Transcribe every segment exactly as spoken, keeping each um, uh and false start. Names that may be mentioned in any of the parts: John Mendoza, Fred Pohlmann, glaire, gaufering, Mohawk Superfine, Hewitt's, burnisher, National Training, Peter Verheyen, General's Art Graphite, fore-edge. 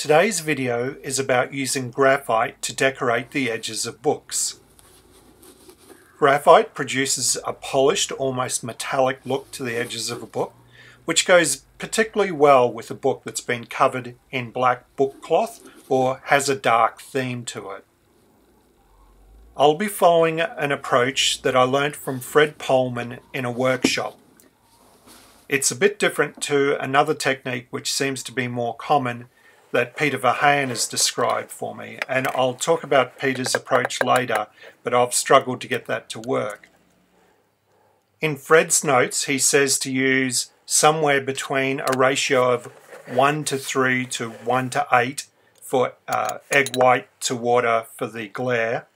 Today's video is about using graphite to decorate the edges of books. Graphite produces a polished, almost metallic look to the edges of a book, which goes particularly well with a book that's been covered in black book cloth or has a dark theme to it. I'll be following an approach that I learned from Fred Pohlmann in a workshop. It's a bit different to another technique which seems to be more common that Peter Verheyen has described for me, and I'll talk about Peter's approach later, but I've struggled to get that to work. In Fred's notes, he says to use somewhere between a ratio of one to three to one to eight for uh, egg white to water for the glare.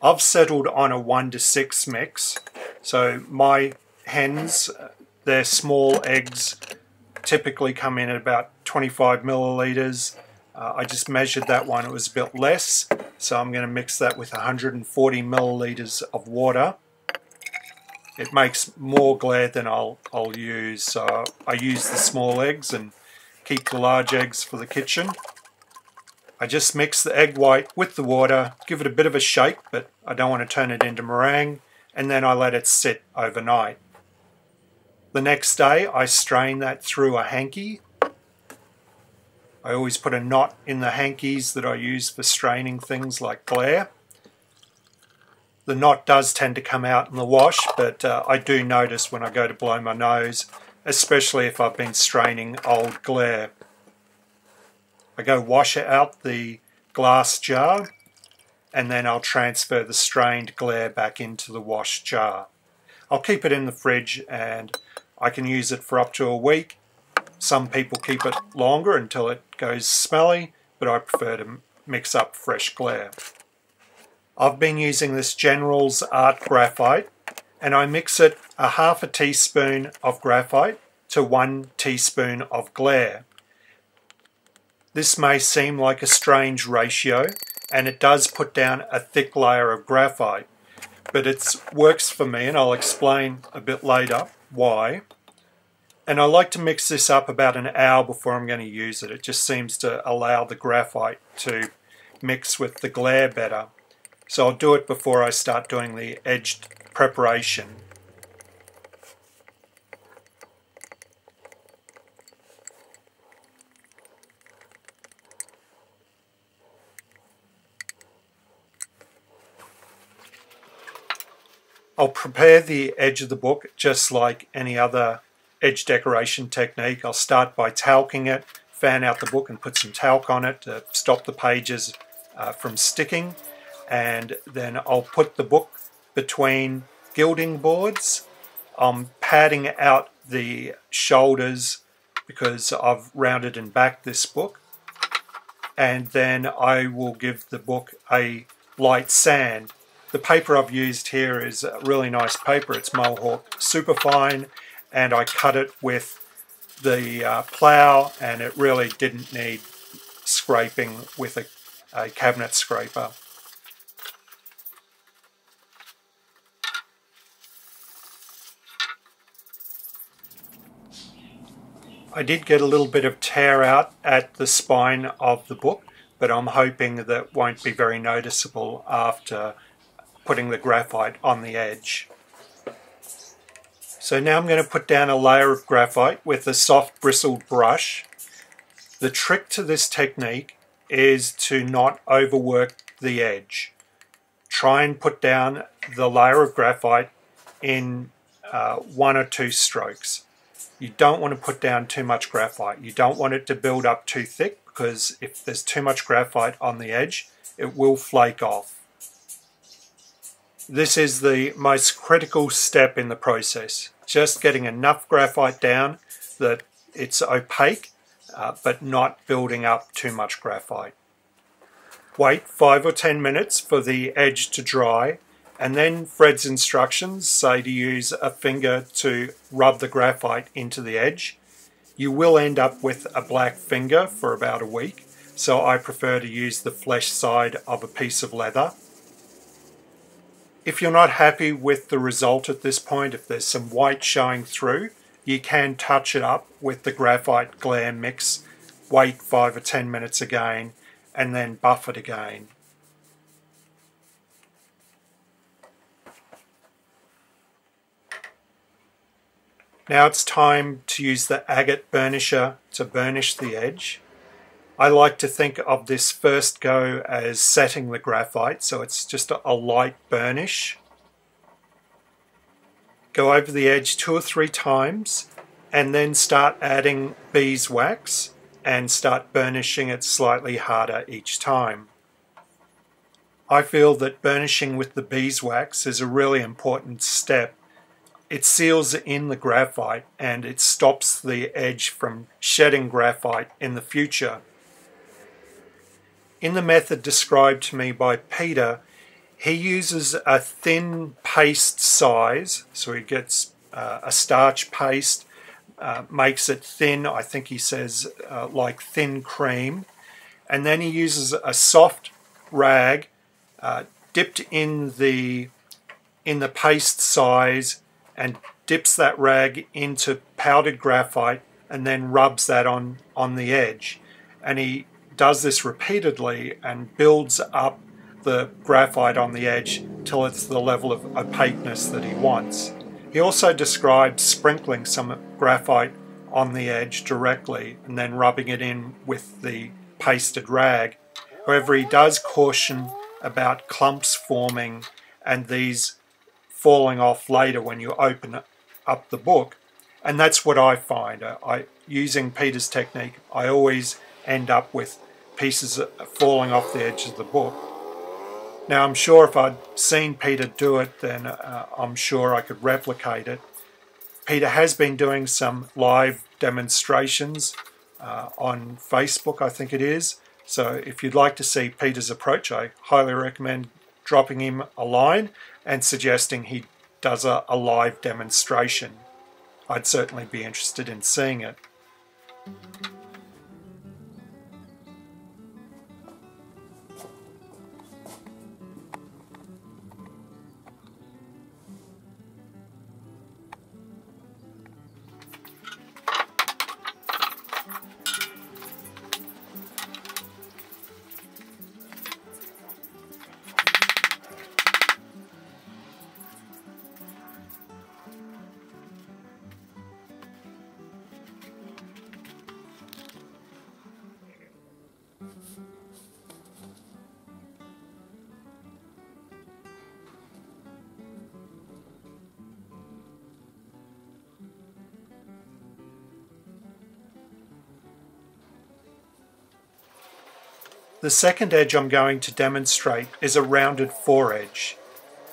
I've settled on a one to six mix, so my hens, their small eggs typically come in at about twenty-five millilitres. Uh, I just measured that one, it was a bit less, so I'm going to mix that with one hundred forty millilitres of water. It makes more glare than I'll, I'll use, so I use the small eggs and keep the large eggs for the kitchen. I just mix the egg white with the water, give it a bit of a shake, but I don't want to turn it into meringue, and then I let it sit overnight. The next day I strain that through a hanky. I always put a knot in the hankies that I use for straining things like glare. The knot does tend to come out in the wash, but uh, I do notice when I go to blow my nose, especially if I've been straining old glare. I go wash out the glass jar, and then I'll transfer the strained glare back into the wash jar. I'll keep it in the fridge and I can use it for up to a week. Some people keep it longer until it goes smelly, but I prefer to mix up fresh glare. I've been using this General's Art Graphite, and I mix it a half a teaspoon of graphite to one teaspoon of glare. This may seem like a strange ratio, and it does put down a thick layer of graphite, but it works for me, and I'll explain a bit later why. And I like to mix this up about an hour before I'm going to use it. It just seems to allow the graphite to mix with the glare better. So I'll do it before I start doing the edged preparation. I'll prepare the edge of the book just like any other edge decoration technique. I'll start by talking it, fan out the book and put some talc on it to stop the pages uh, from sticking. And then I'll put the book between gilding boards. I'm padding out the shoulders because I've rounded and backed this book. And then I will give the book a light sand. The paper I've used here is a really nice paper. It's Mohawk Superfine, and I cut it with the uh, plough, and it really didn't need scraping with a, a cabinet scraper. I did get a little bit of tear out at the spine of the book, but I'm hoping that won't be very noticeable after putting the graphite on the edge. So now I'm going to put down a layer of graphite with a soft bristled brush. The trick to this technique is to not overwork the edge. Try and put down the layer of graphite in uh, one or two strokes. You don't want to put down too much graphite. You don't want it to build up too thick, because if there's too much graphite on the edge, it will flake off. This is the most critical step in the process, just getting enough graphite down that it's opaque, uh, but not building up too much graphite. Wait five or ten minutes for the edge to dry, and then Fred's instructions say to use a finger to rub the graphite into the edge. You will end up with a black finger for about a week, so I prefer to use the flesh side of a piece of leather. If you're not happy with the result at this point, if there's some white showing through, you can touch it up with the graphite glare mix wait five or ten minutes again, and then buff it again. Now it's time to use the agate burnisher to burnish the edge. I like to think of this first go as setting the graphite, so it's just a light burnish. Go over the edge two or three times and then start adding beeswax and start burnishing it slightly harder each time. I feel that burnishing with the beeswax is a really important step. It seals in the graphite and it stops the edge from shedding graphite in the future. In the method described to me by Peter, he uses a thin paste size, so he gets uh, a starch paste, uh, makes it thin, I think he says uh, like thin cream, and then he uses a soft rag uh, dipped in the, in the paste size, and dips that rag into powdered graphite and then rubs that on, on the edge. And he does this repeatedly and builds up the graphite on the edge till it's the level of opaqueness that he wants. He also describes sprinkling some graphite on the edge directly and then rubbing it in with the pasted rag. However, he does caution about clumps forming and these falling off later when you open up the book, and that's what I find. I, using Peter's technique, I always end up with pieces falling off the edge of the book. Now I'm sure if I'd seen Peter do it, then uh, I'm sure I could replicate it. Peter has been doing some live demonstrations uh, on Facebook, I think it is, so if you'd like to see Peter's approach, I highly recommend dropping him a line and suggesting he does a, a live demonstration. I'd certainly be interested in seeing it. The second edge I'm going to demonstrate is a rounded foredge.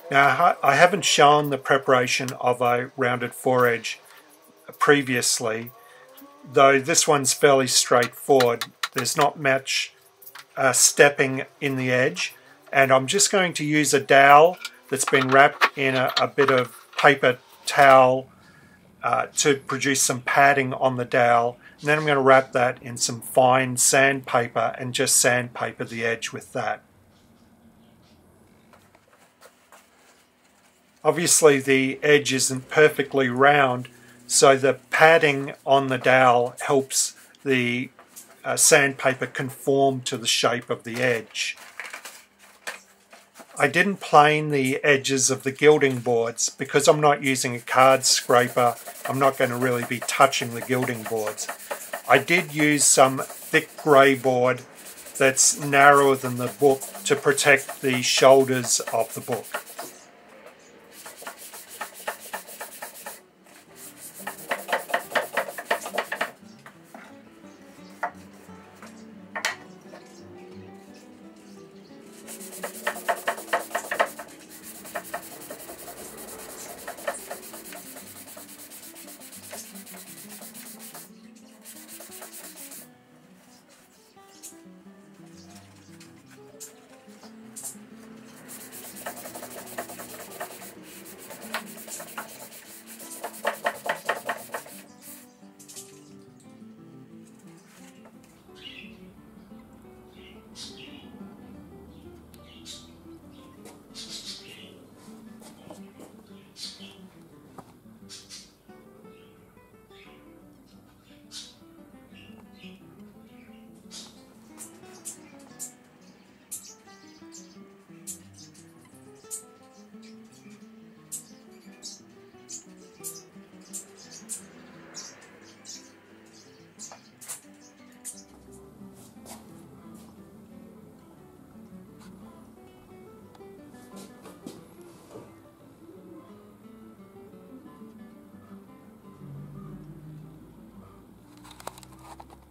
Now I haven't shown the preparation of a rounded foredge previously, though this one's fairly straightforward. There's not much uh, stepping in the edge, and I'm just going to use a dowel that's been wrapped in a, a bit of paper towel uh, to produce some padding on the dowel. And then I'm going to wrap that in some fine sandpaper and just sandpaper the edge with that. Obviously the edge isn't perfectly round, so the padding on the dowel helps the uh, sandpaper conform to the shape of the edge. I didn't plane the edges of the gilding boards because I'm not using a card scraper. I'm not going to really be touching the gilding boards. I did use some thick grey board that's narrower than the book to protect the shoulders of the book.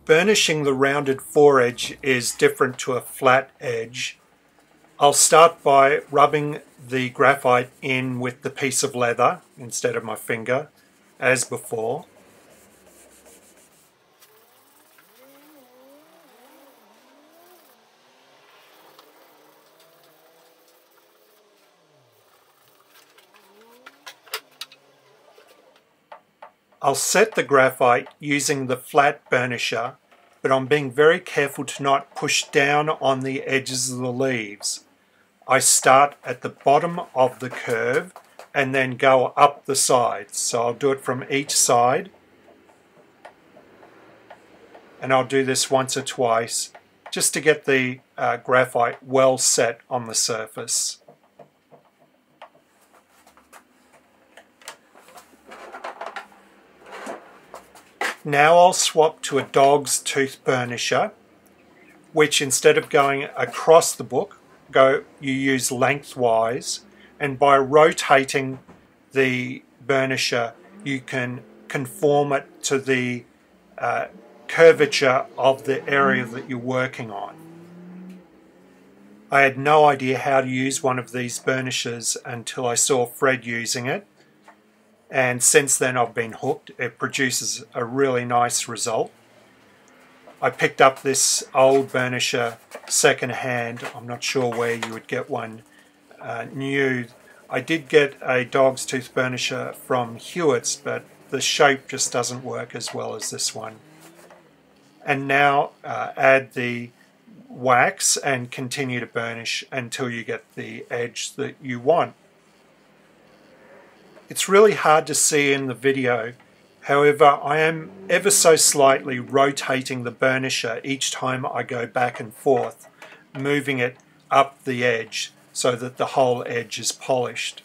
Burnishing the rounded foredge is different to a flat edge. I'll start by rubbing the graphite in with the piece of leather instead of my finger, as before. I'll set the graphite using the flat burnisher, but I'm being very careful to not push down on the edges of the leaves. I start at the bottom of the curve and then go up the sides. So I'll do it from each side, and I'll do this once or twice just to get the uh, graphite well set on the surface. Now I'll swap to a dog's tooth burnisher, which instead of going across the book, go you use lengthwise, and by rotating the burnisher you can conform it to the uh, curvature of the area that you're working on. I had no idea how to use one of these burnishers until I saw Fred using it. And since then I've been hooked. It produces a really nice result. I picked up this old burnisher second hand. I'm not sure where you would get one uh, new. I did get a dog's tooth burnisher from Hewitt's, but the shape just doesn't work as well as this one. And now uh, add the wax and continue to burnish until you get the edge that you want. It's really hard to see in the video, however, I am ever so slightly rotating the burnisher each time I go back and forth, moving it up the edge so that the whole edge is polished.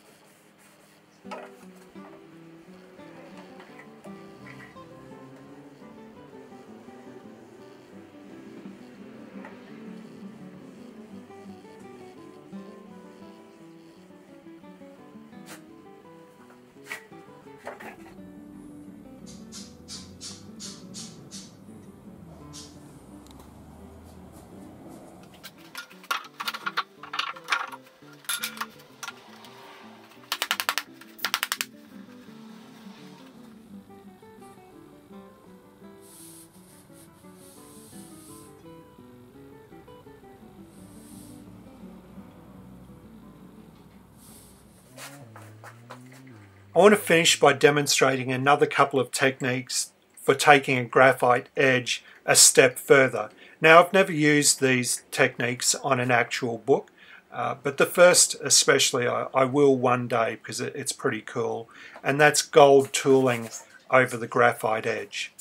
I want to finish by demonstrating another couple of techniques for taking a graphite edge a step further. Now, I've never used these techniques on an actual book, uh, but the first especially I, I will one day because it, it's pretty cool, and that's gold tooling over the graphite edge.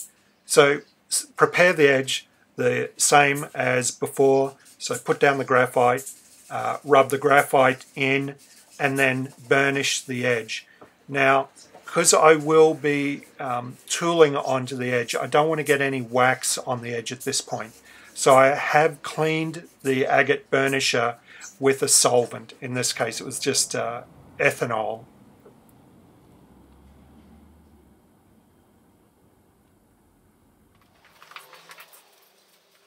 So prepare the edge the same as before, so put down the graphite, uh, rub the graphite in, and then burnish the edge. Now, because I will be um, tooling onto the edge, I don't want to get any wax on the edge at this point. So I have cleaned the agate burnisher with a solvent. In this case, it was just uh, ethanol.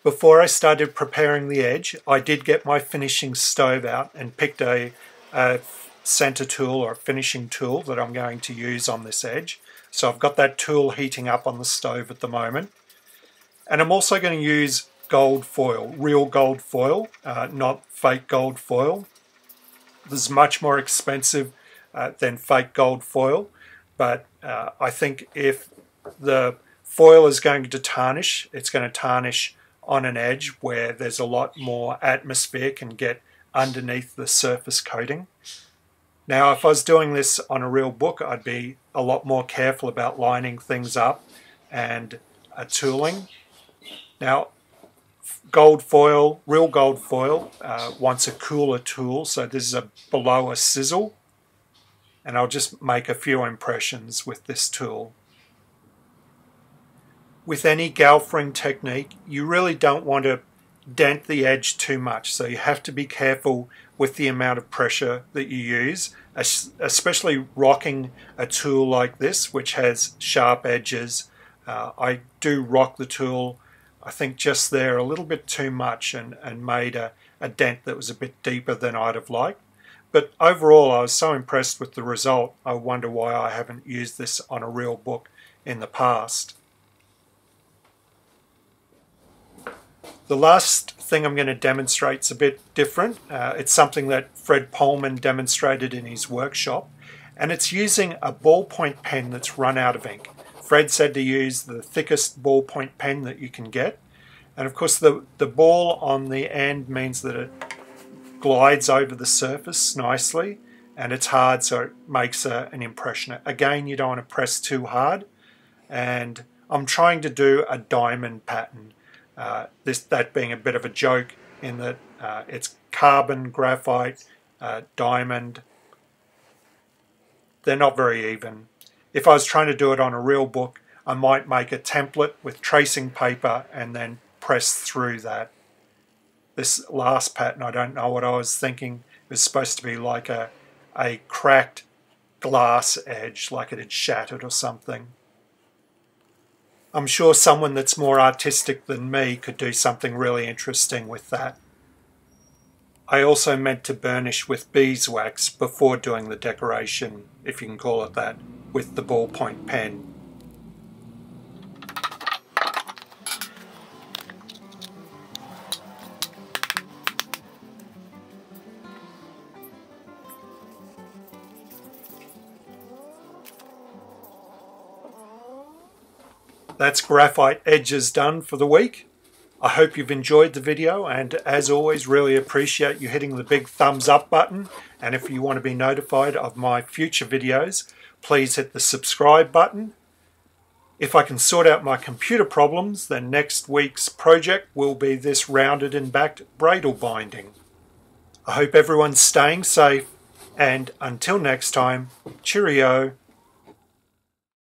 Before I started preparing the edge, I did get my finishing stove out and picked a... a center tool or finishing tool that I'm going to use on this edge. So I've got that tool heating up on the stove at the moment. And I'm also going to use gold foil, real gold foil, uh, not fake gold foil. This is much more expensive uh, than fake gold foil, but uh, I think if the foil is going to tarnish, it's going to tarnish on an edge where there's a lot more atmosphere can get underneath the surface coating. Now, if I was doing this on a real book, I'd be a lot more careful about lining things up and uh, tooling. Now, gold foil, real gold foil, uh, wants a cooler tool, so this is a below a sizzle. And I'll just make a few impressions with this tool. With any gaufering technique, you really don't want to dent the edge too much, so you have to be careful with the amount of pressure that you use, especially rocking a tool like this which has sharp edges. Uh, I do rock the tool I think just there a little bit too much and, and made a, a dent that was a bit deeper than I'd have liked. But overall, I was so impressed with the result, I wonder why I haven't used this on a real book in the past. The last thing I'm going to demonstrate is a bit different. Uh, it's something that Fred Pohlmann demonstrated in his workshop, and it's using a ballpoint pen that's run out of ink. Fred said to use the thickest ballpoint pen that you can get, and of course the, the ball on the end means that it glides over the surface nicely, and it's hard, so it makes a, an impression. Again, you don't want to press too hard, and I'm trying to do a diamond pattern. Uh, this, that being a bit of a joke in that uh, it's carbon, graphite, uh, diamond. They're not very even. If I was trying to do it on a real book, I might make a template with tracing paper and then press through that. This last pattern, I don't know what I was thinking. It was supposed to be like a, a cracked glass edge, like it had shattered or something. I'm sure someone that's more artistic than me could do something really interesting with that. I also meant to burnish with beeswax before doing the decoration, if you can call it that, with the ballpoint pen. That's Graphite Edges done for the week. I hope you've enjoyed the video, and as always, really appreciate you hitting the big thumbs up button. And if you want to be notified of my future videos, please hit the subscribe button. If I can sort out my computer problems, then next week's project will be this rounded and backed bradle binding. I hope everyone's staying safe, and until next time, cheerio.